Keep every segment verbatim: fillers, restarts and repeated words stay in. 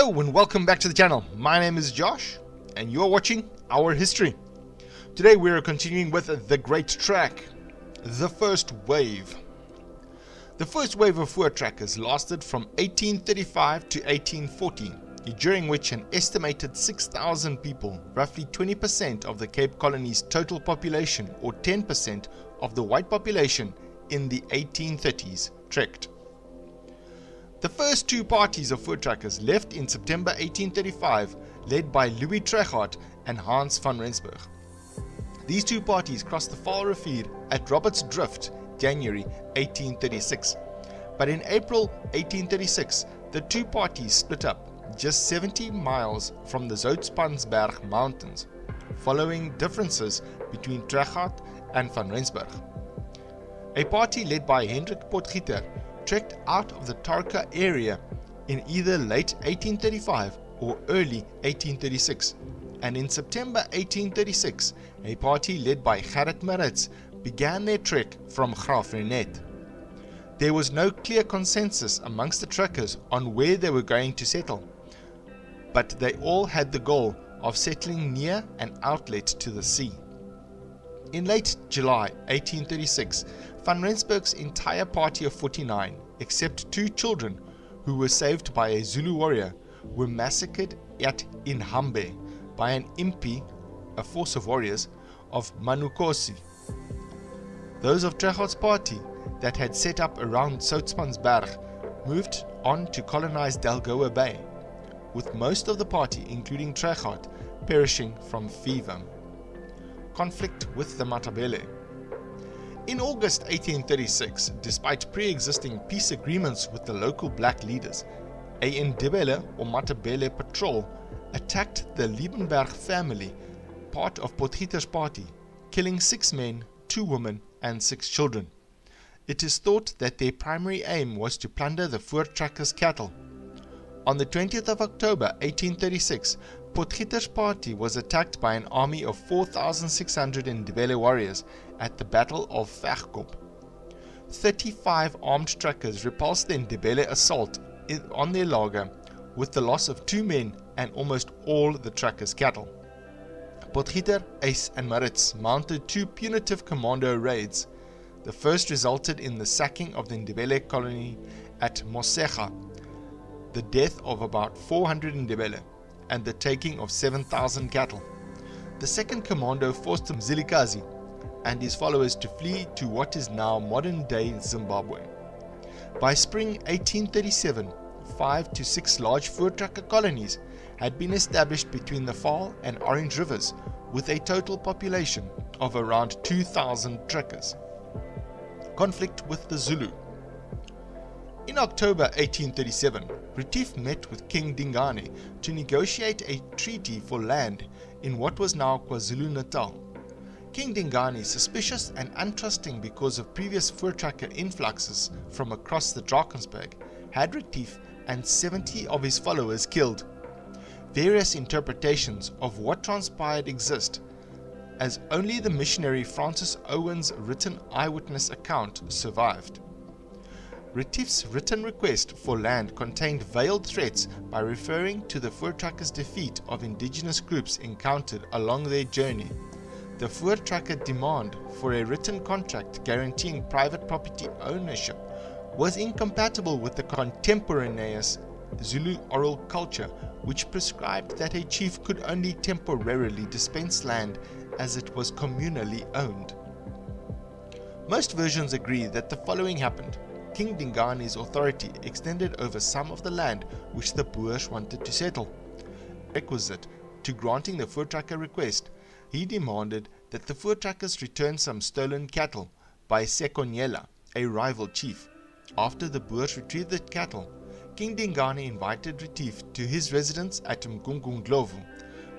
Hello and welcome back to the channel. My name is Josh and you're watching Our History. Today we are continuing with The Great Trek, the first wave. The first wave of Voortrekkers lasted from eighteen thirty-five to eighteen forty, during which an estimated six thousand people, roughly twenty percent of the Cape Colony's total population or ten percent of the white population in the eighteen thirties, trekked. The first two parties of Voortrekkers left in September eighteen thirty-five, led by Louis Trichardt and Hans van Rensburg. These two parties crossed the Vaal Rivier at Robert's Drift, January eighteen thirty-six. But in April eighteen thirty-six, the two parties split up just seventy miles from the Zoutpansberg mountains, following differences between Trichardt and van Rensburg. A party led by Hendrik Potgieter trekked out of the Tarka area in either late eighteen thirty-five or early eighteen thirty-six, and in September eighteen thirty-six a party led by Gerrit Maritz began their trek from Graaff-Reinet. There was no clear consensus amongst the trekkers on where they were going to settle, but they all had the goal of settling near an outlet to the sea. In late July eighteen thirty-six, van Rensburg's entire party of forty-nine, except two children who were saved by a Zulu warrior, were massacred at Inhambe by an impi, a force of warriors, of Manukosi. Those of Trichardt's party that had set up around Zoutpansberg moved on to colonize Delagoa Bay, with most of the party, including Trichardt, perishing from fever. Conflict with the Matabele. In August eighteen thirty-six, despite pre-existing peace agreements with the local black leaders, a Ndebele or Matabele patrol attacked the Liebenberg family, part of Potgieter's party, killing six men, two women and six children. It is thought that their primary aim was to plunder the Voortrekkers' cattle. On the twentieth of October eighteen thirty-six, Potgieter's party was attacked by an army of four thousand six hundred Ndebele warriors at the Battle of Vegkop. thirty-five armed trekkers repulsed the Ndebele assault on their lager, with the loss of two men and almost all the trekkers' cattle. Potgieter, Ace and Maritz mounted two punitive commando raids. The first resulted in the sacking of the Ndebele colony at Mosega, the death of about four hundred Ndebele, and the taking of seven thousand cattle. The second commando forced Mzilikazi and his followers to flee to what is now modern-day Zimbabwe. By spring eighteen thirty-seven, five to six large Voortrekker colonies had been established between the Vaal and Orange rivers, with a total population of around two thousand trekkers. Conflict with the Zulu. In October eighteen thirty-seven, Retief met with King Dingane to negotiate a treaty for land in what was now KwaZulu-Natal. King Dingane, suspicious and untrusting because of previous Voortrekker influxes from across the Drakensberg, had Retief and seventy of his followers killed. Various interpretations of what transpired exist, as only the missionary Francis Owen's written eyewitness account survived. Retief's written request for land contained veiled threats by referring to the Voortrekkers' defeat of indigenous groups encountered along their journey. The Voortrekker demand for a written contract guaranteeing private property ownership was incompatible with the contemporaneous Zulu oral culture, which prescribed that a chief could only temporarily dispense land as it was communally owned. Most versions agree that the following happened. King Dingane's authority extended over some of the land which the Boers wanted to settle. Requisite to granting the Voortrekker request, he demanded that the Voortrekkers return some stolen cattle by Sekonyela, a rival chief. After the Boers retrieved the cattle, King Dingane invited Retief to his residence at Mgungunglovu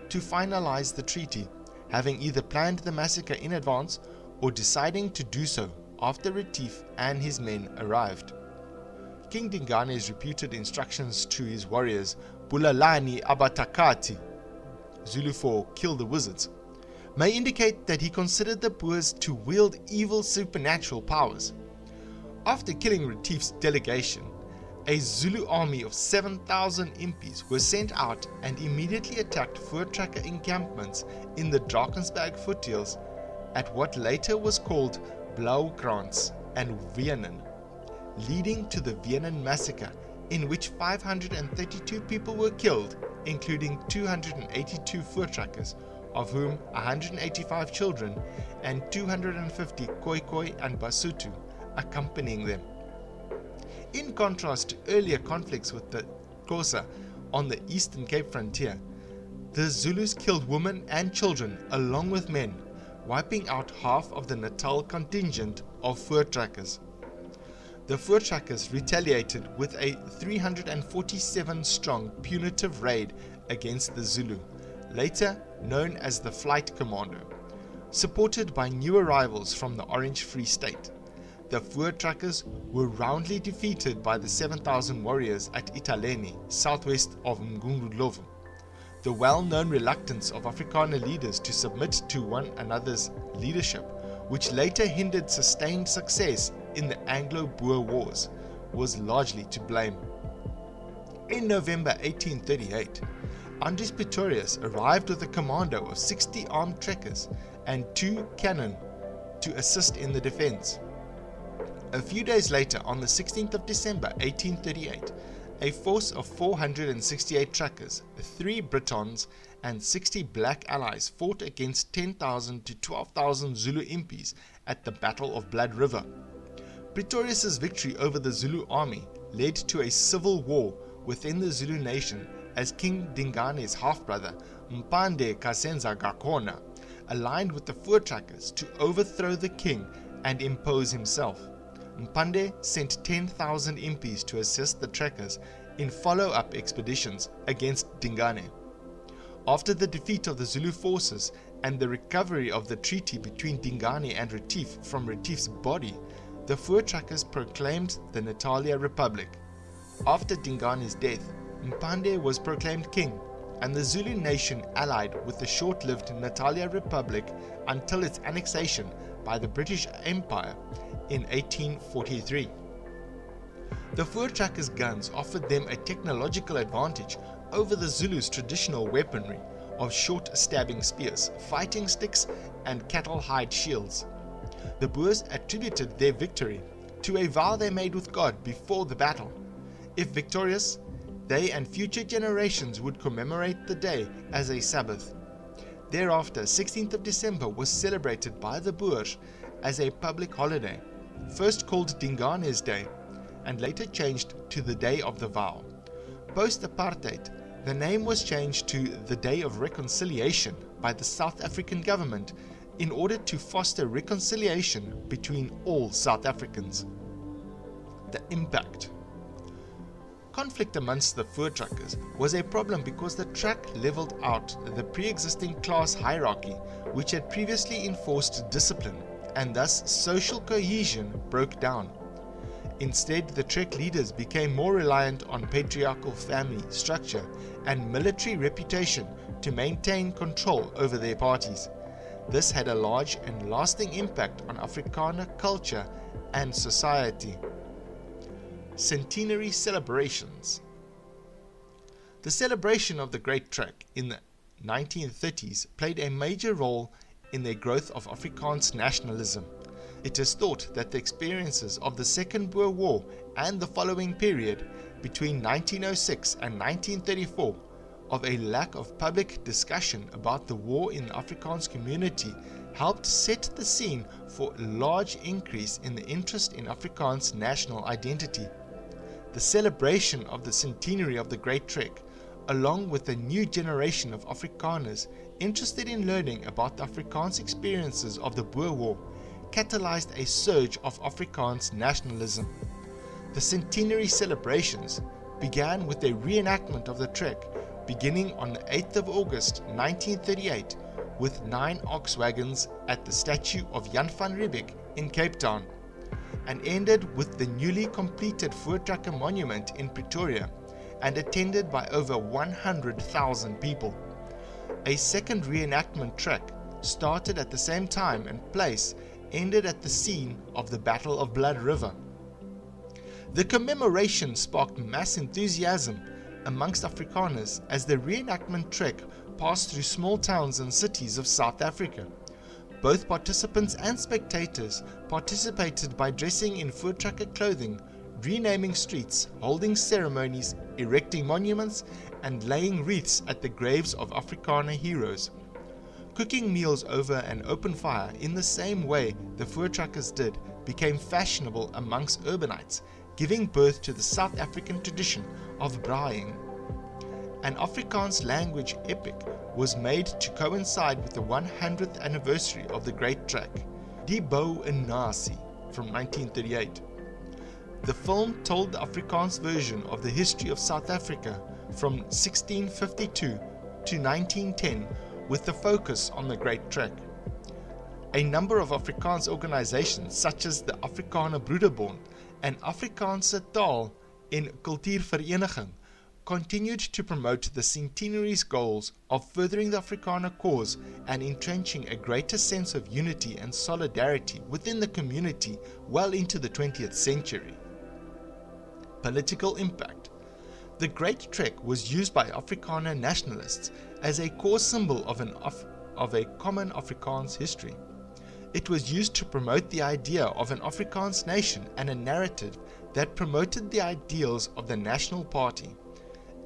to finalize the treaty, having either planned the massacre in advance or deciding to do so after Retief and his men arrived. King Dingane's repeated instructions to his warriors, Bulalani Abatakati, Zulu for kill the wizards, may indicate that he considered the Boers to wield evil supernatural powers. After killing Retief's delegation, a Zulu army of seven thousand impis was sent out and immediately attacked Voortrekker encampments in the Drakensberg foothills at what later was called Blaukranz and Viennan, leading to the Viennan massacre, in which five hundred thirty-two people were killed, including two hundred eighty-two Voortrekkers, of whom one hundred eighty-five children and two hundred fifty Khoikhoi and Basutu accompanying them. In contrast to earlier conflicts with the Xhosa on the Eastern Cape frontier, the Zulus killed women and children along with men, wiping out half of the Natal contingent of Voortrekkers. The Voortrekkers retaliated with a three hundred forty-seven strong punitive raid against the Zulu, later known as the Flight Commando, supported by new arrivals from the Orange Free State. The Voortrekkers were roundly defeated by the seven thousand warriors at Italeni, southwest of Mgungunglovu. The well-known reluctance of Afrikaner leaders to submit to one another's leadership, which later hindered sustained success in the Anglo-Boer Wars, was largely to blame. In November eighteen thirty-eight, Andries Pretorius arrived with a commando of sixty armed trekkers and two cannon to assist in the defense. A few days later, on the sixteenth of December eighteen thirty-eight, a force of four hundred sixty-eight trekkers, three Britons and sixty black allies fought against ten thousand to twelve thousand Zulu impis at the Battle of Blood River. Pretorius' victory over the Zulu army led to a civil war within the Zulu nation, as King Dingane's half-brother Mpande Kasenzagakhona aligned with the Voortrekkers to overthrow the king and impose himself. Mpande sent ten thousand impis to assist the trekkers in follow-up expeditions against Dingane. After the defeat of the Zulu forces and the recovery of the treaty between Dingane and Retief from Retief's body, the Voortrekkers proclaimed the Natalia Republic. After Dingane's death, Mpande was proclaimed king, and the Zulu nation allied with the short-lived Natalia Republic until its annexation by the British Empire in eighteen forty-three. The Voortrekkers' guns offered them a technological advantage over the Zulus' traditional weaponry of short stabbing spears, fighting sticks and cattle hide shields. The Boers attributed their victory to a vow they made with God before the battle. If victorious, they and future generations would commemorate the day as a Sabbath. Thereafter, sixteenth of December was celebrated by the Boer as a public holiday, first called Dingane's Day and later changed to the Day of the Vow. Post-apartheid, the name was changed to the Day of Reconciliation by the South African government in order to foster reconciliation between all South Africans. The impact. Conflict amongst the Voortrekkers was a problem because the Trek leveled out the pre-existing class hierarchy which had previously enforced discipline, and thus social cohesion broke down. Instead, the Trek leaders became more reliant on patriarchal family structure and military reputation to maintain control over their parties. This had a large and lasting impact on Afrikaner culture and society. Centenary celebrations. The celebration of the Great Trek in the nineteen thirties played a major role in the growth of Afrikaans nationalism. It is thought that the experiences of the Second Boer War and the following period, between nineteen oh six and nineteen thirty-four, of a lack of public discussion about the war in the Afrikaans community helped set the scene for a large increase in the interest in Afrikaans national identity. The celebration of the centenary of the Great Trek, along with a new generation of Afrikaners interested in learning about the Afrikaans experiences of the Boer War, catalyzed a surge of Afrikaans nationalism. The centenary celebrations began with a reenactment of the Trek, beginning on the eighth of August nineteen thirty-eight with nine ox wagons at the statue of Jan van Rensburg in Cape Town, and ended with the newly completed Voortrekker Monument in Pretoria and attended by over one hundred thousand people. A second reenactment trek started at the same time and place ended at the scene of the Battle of Blood River. The commemoration sparked mass enthusiasm amongst Afrikaners as the reenactment trek passed through small towns and cities of South Africa. Both participants and spectators participated by dressing in Voortrekker clothing, renaming streets, holding ceremonies, erecting monuments and laying wreaths at the graves of Afrikaner heroes. Cooking meals over an open fire in the same way the Voortrekkers did became fashionable amongst urbanites, giving birth to the South African tradition of braaiing. An Afrikaans language epic was made to coincide with the one hundredth anniversary of the Great Trek, Die Bou en Nasie, from nineteen thirty-eight. The film told the Afrikaans version of the history of South Africa from sixteen fifty-two to nineteen ten, with the focus on the Great Trek. A number of Afrikaans organizations such as the Afrikaner Broederbond and Afrikaanse Taal en Kultuurvereniging continued to promote the centenary's goals of furthering the Afrikaner cause and entrenching a greater sense of unity and solidarity within the community well into the twentieth century. Political impact. The Great Trek was used by Afrikaner nationalists as a core symbol of, an Af of a common Afrikaans history. It was used to promote the idea of an Afrikaans nation and a narrative that promoted the ideals of the National Party.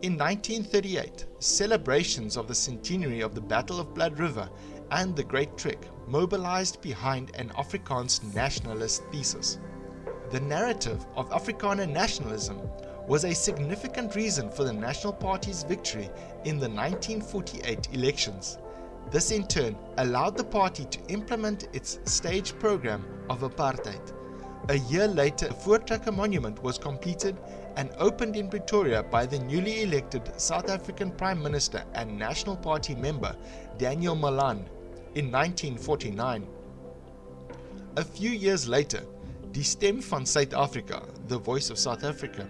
In nineteen thirty-eight, celebrations of the centenary of the Battle of Blood River and the Great Trek mobilized behind an Afrikaans nationalist thesis. The narrative of Afrikaner nationalism was a significant reason for the National Party's victory in the nineteen forty-eight elections. This in turn allowed the party to implement its stage program of apartheid. A year later, the Voortrekker Monument was completed and opened in Pretoria by the newly elected South African Prime Minister and National Party member Daniel Malan in nineteen forty-nine. A few years later, Die Stem van Suid-Afrika, The Voice of South Africa,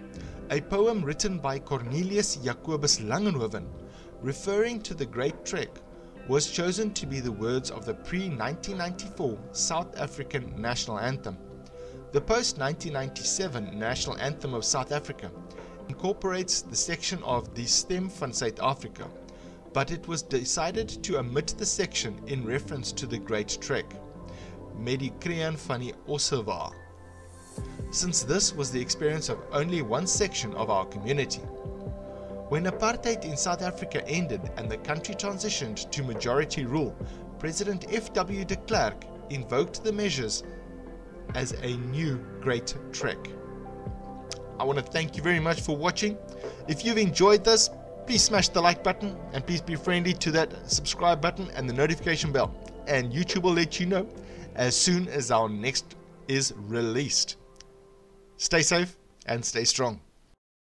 a poem written by Cornelius Jacobus Langenhoven, referring to the Great Trek, was chosen to be the words of the pre-nineteen ninety-four South African National Anthem. The post-nineteen ninety-seven National Anthem of South Africa incorporates the section of Die Stem van Suid-Afrika, but it was decided to omit the section in reference to the Great Trek, Met die Kreun van die Ossewa, since this was the experience of only one section of our community. When apartheid in South Africa ended and the country transitioned to majority rule, President F W de Klerk invoked the measures as a new Great Trek. I want to thank you very much for watching. If you've enjoyed this, please smash the like button and please be friendly to that subscribe button and the notification bell, and YouTube will let you know as soon as our next is released. Stay safe and stay strong.